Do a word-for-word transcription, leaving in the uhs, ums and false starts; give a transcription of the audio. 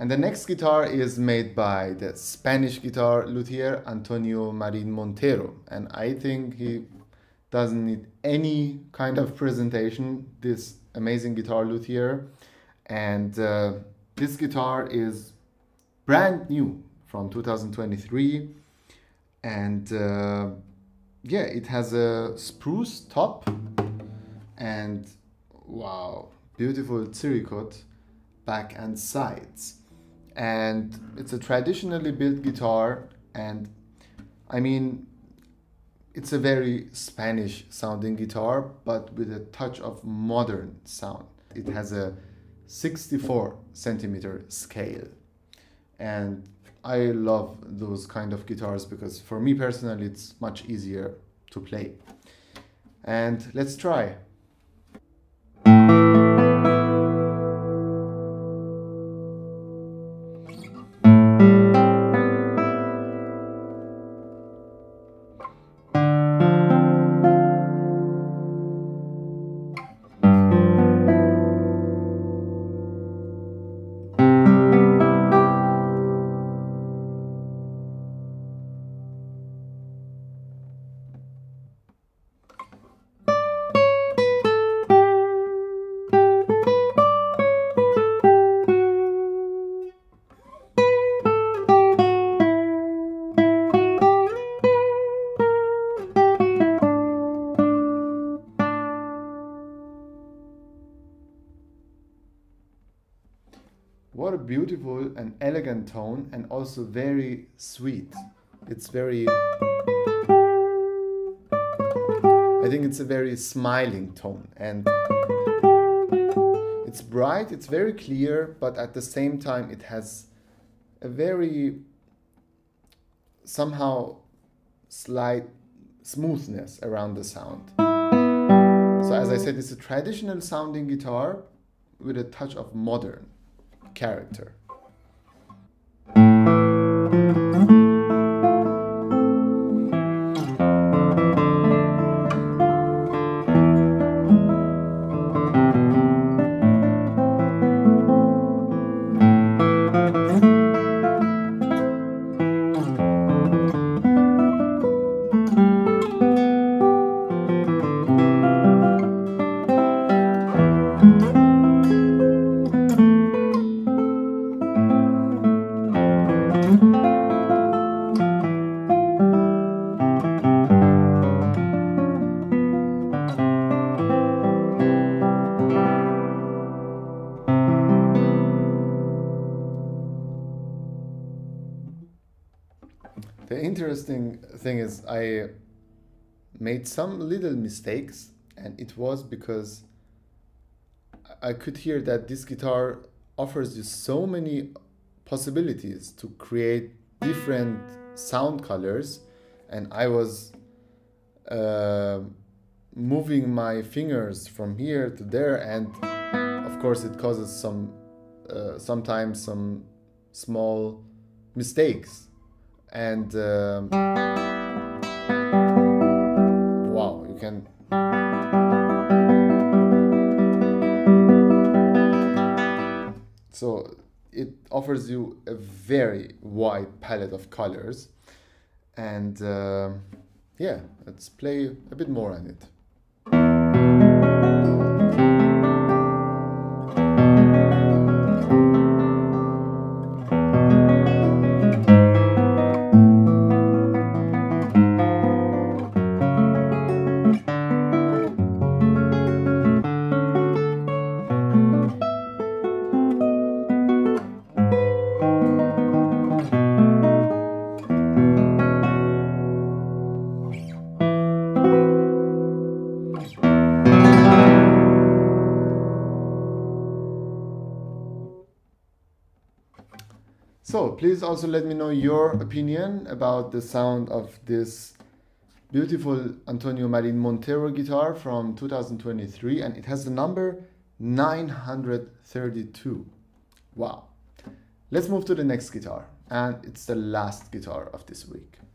And the next guitar is made by the Spanish guitar luthier Antonio Marin Montero, and I think he doesn't need any kind of presentation, this amazing guitar luthier. And uh, this guitar is brand new from two thousand twenty-three, and uh, yeah, it has a spruce top and wow, beautiful cericote back and sides. And it's a traditionally built guitar, and I mean, it's a very Spanish sounding guitar, but with a touch of modern sound. It has a sixty-four centimeter scale, and I love those kind of guitars because for me personally it's much easier to play. And let's try. What a beautiful and elegant tone, and also very sweet. It's very... I think it's a very smiling tone, and it's bright, it's very clear, but at the same time it has a very somehow slight smoothness around the sound. So as I said, it's a traditional sounding guitar with a touch of modern character. The interesting thing is I made some little mistakes, and it was because I could hear that this guitar offers you so many possibilities to create different sound colors, and I was uh, moving my fingers from here to there, and of course it causes some uh, sometimes some small mistakes. And um, wow, you can so it offers you a very wide palette of colors. And uh, yeah, let's play a bit more on it. So please also let me know your opinion about the sound of this beautiful Antonio Marin Montero guitar from two thousand twenty-three, and it has the number nine hundred thirty-two. Wow. Let's move to the next guitar, and it's the last guitar of this week.